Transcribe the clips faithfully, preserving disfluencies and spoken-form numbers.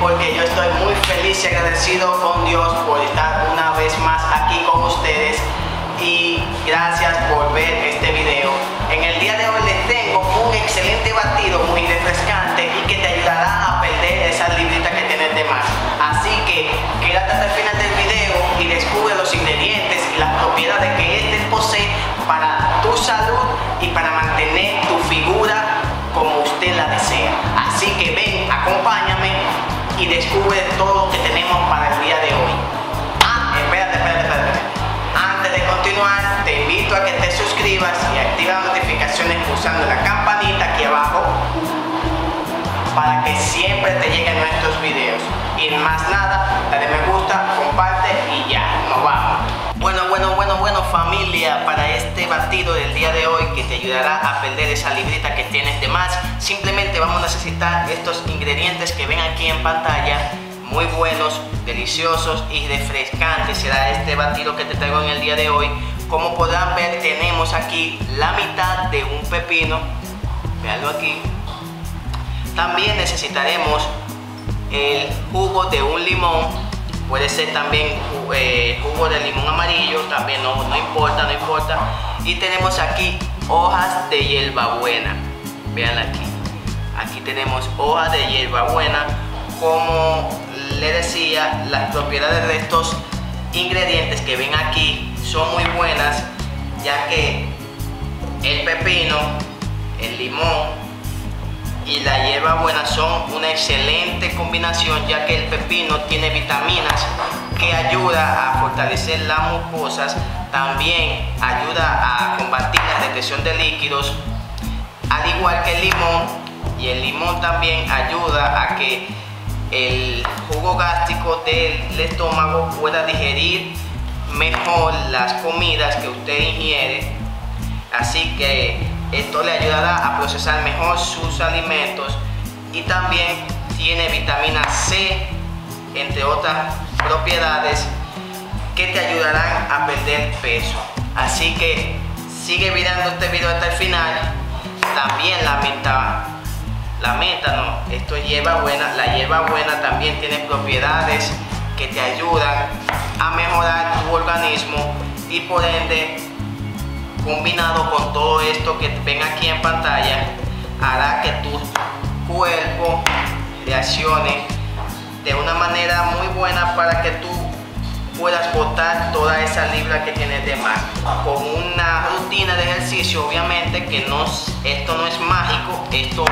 porque yo estoy muy feliz y agradecido con Dios por estar una vez más aquí con ustedes, y gracias por ver este video. En el día de hoy les tengo un excelente batido muy refrescante y que te ayudará a perder esa librita que tienes de más. Así que quédate hasta el final del video y descubre los ingredientes y las propiedades que este posee para tu salud y para mantener tu figura como usted la desea. Así que ven, acompáñame y descubre todo lo que tenemos para el día de hoy. Ah, espérate, espérate, espérate. Antes de continuar, te invito a que te suscribas y activa las notificaciones usando la campanita aquí abajo para que siempre te lleguen nuestros videos. Y más nada, dale me gusta, comparte y ya, nos vamos. Bueno, bueno, bueno, bueno familia, para este batido del día de hoy que te ayudará a perder esa librita que tienes de más, simplemente vamos a necesitar estos ingredientes que ven aquí en pantalla, muy buenos, deliciosos y refrescantes será este batido que te traigo en el día de hoy. Como podrán ver, tenemos aquí la mitad de un pepino, veanlo aquí. También necesitaremos el jugo de un limón. Puede ser también eh, jugo de limón amarillo, también no, no importa, no importa. Y tenemos aquí hojas de hierbabuena, vean aquí. Aquí tenemos hojas de hierbabuena. Como les decía, las propiedades de estos ingredientes que ven aquí son muy buenas, ya que el pepino, el limón y la hierbabuena son una excelente combinación, ya que el pepino tiene vitaminas que ayuda a fortalecer las mucosas, también ayuda a combatir la retención de líquidos, al igual que el limón, y el limón también ayuda a que el jugo gástrico del estómago pueda digerir mejor las comidas que usted ingiere, así que esto le ayudará a procesar mejor sus alimentos, y también tiene vitamina C, entre otras propiedades que te ayudarán a perder peso. Así que sigue mirando este video hasta el final. También la menta, la menta no, esto lleva buena, la hierbabuena también tiene propiedades que te ayudan a mejorar tu organismo, y por ende, combinado con todo esto que ven aquí en pantalla, hará que tu cuerpo reaccione de una manera muy buena para que tú puedas botar toda esa libra que tienes de más. Con una rutina de ejercicio, obviamente que no, esto no es mágico, esto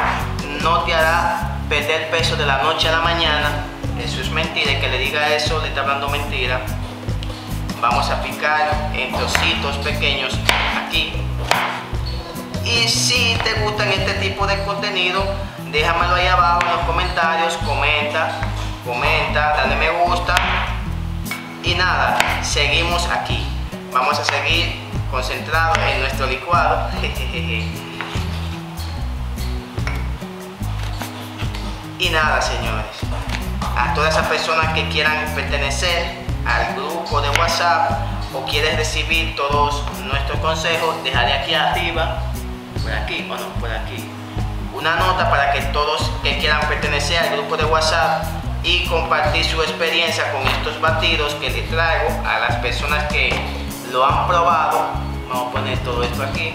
no te hará perder peso de la noche a la mañana. Eso es mentira, el que le diga eso le está hablando mentira. Vamos a picar en trocitos pequeños aquí. Y si te gustan este tipo de contenido, déjamelo ahí abajo en los comentarios, comenta, comenta, dale me gusta. Y nada, seguimos aquí. Vamos a seguir concentrados en nuestro licuado. Y nada, señores, a todas esas personas que quieran pertenecer al grupo de WhatsApp o quieres recibir todos nuestros consejos, dejaré aquí arriba, por aquí, bueno, por aquí, una nota para que todos que quieran pertenecer al grupo de WhatsApp y compartir su experiencia con estos batidos que les traigo a las personas que lo han probado. Vamos a poner todo esto aquí.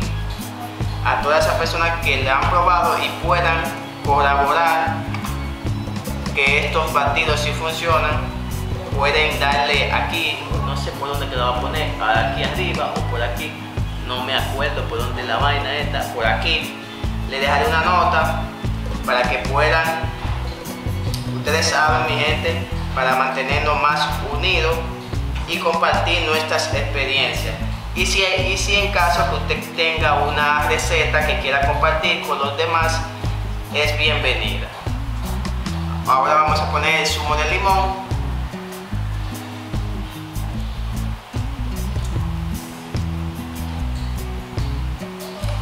A todas esas personas que lo han probado y puedan colaborar que estos batidos sí funcionan, pueden darle aquí, no sé por dónde que la voy a poner, aquí arriba o por aquí, no me acuerdo por dónde la vaina está, por aquí, le dejaré una nota para que puedan, ustedes saben mi gente, para mantenernos más unidos y compartir nuestras experiencias. Y si, y si en caso que usted tenga una receta que quiera compartir con los demás, es bienvenida. Ahora vamos a poner el zumo de limón.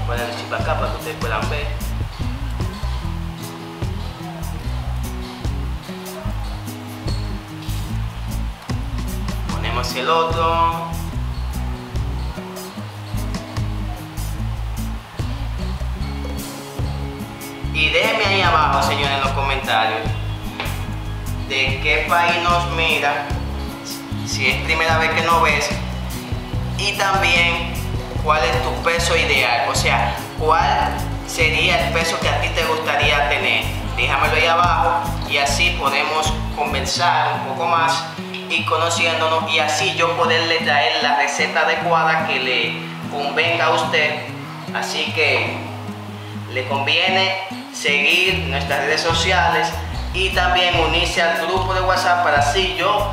Voy a poner el chip acá para que ustedes puedan ver. Ponemos el otro. Y déjenme ahí abajo, señores, en los comentarios de qué país nos mira, si es primera vez que nos ves, y también cuál es tu peso ideal, o sea, cuál sería el peso que a ti te gustaría tener. Déjamelo ahí abajo y así podemos conversar un poco más y conociéndonos, y así yo poderle traer la receta adecuada que le convenga a usted. Así que le conviene seguir nuestras redes sociales y también unirse al grupo de WhatsApp para así yo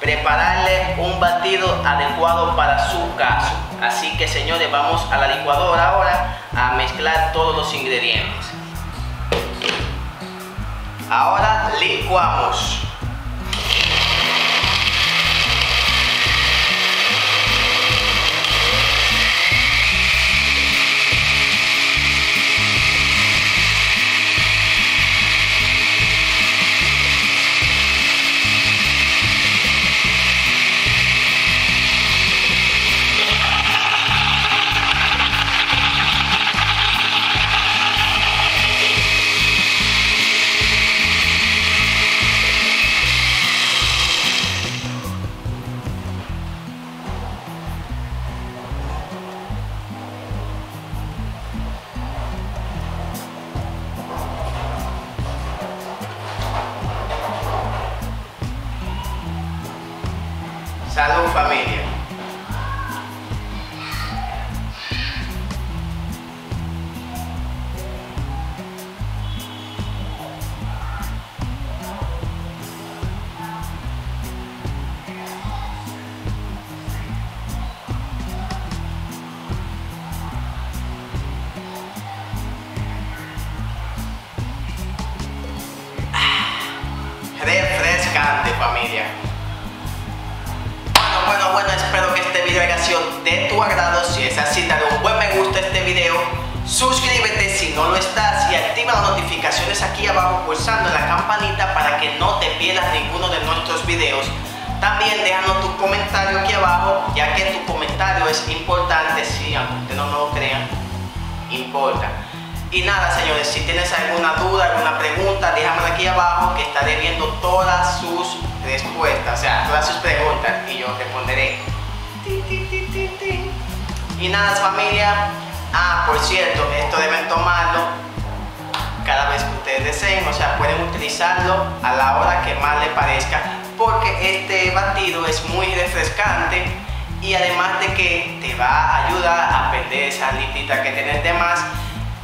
prepararle un batido adecuado para su caso. Así que, señores, vamos a la licuadora ahora a mezclar todos los ingredientes. Ahora licuamos. Salud, familia. Ah, refrescante, familia. Bueno, bueno, espero que este video haya sido de tu agrado. Si es así, dale un buen me gusta a este video, suscríbete si no lo estás y activa las notificaciones aquí abajo pulsando la campanita para que no te pierdas ninguno de nuestros videos. También déjanos tu comentario aquí abajo, ya que tu comentario es importante, si aunque ustedes no lo crean, importa. Y nada, señores, si tienes alguna duda, alguna pregunta, déjamela aquí abajo que estaré viendo todas sus respuestas, o sea, todas sus preguntas, y yo responderé. Y nada, familia. Ah, por cierto, esto deben tomarlo cada vez que ustedes deseen, o sea, pueden utilizarlo a la hora que más les parezca, porque este batido es muy refrescante y además de que te va a ayudar a perder esa librita que tienes de más.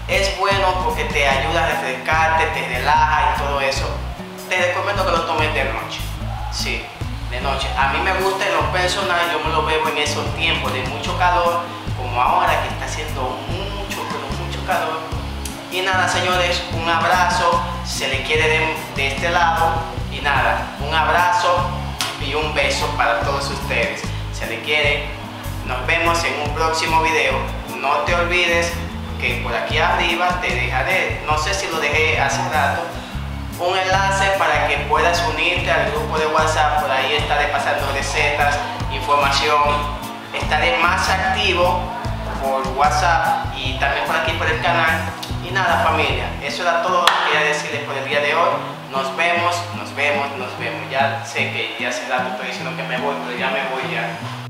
Es bueno porque te ayuda a refrescarte, te relaja y todo eso. Te recomiendo que lo tomes de noche. Sí, de noche. A mí me gusta en lo personal, yo me lo bebo en esos tiempos de mucho calor, como ahora que está haciendo mucho, pero mucho calor. Y nada, señores, un abrazo, se le quiere de, de este lado. Y nada, un abrazo y un beso para todos ustedes. Se le quiere. Nos vemos en un próximo video. No te olvides que por aquí arriba te dejaré, no sé si lo dejé hace rato, un enlace para que puedas unirte al grupo de WhatsApp. Por ahí estaré pasando recetas, información, estaré más activo por WhatsApp y también por aquí por el canal. Y nada, familia, eso era todo lo que quería decirles por el día de hoy. Nos vemos, nos vemos, nos vemos. Ya sé que ya hace rato estoy diciendo que me voy, pero ya me voy ya.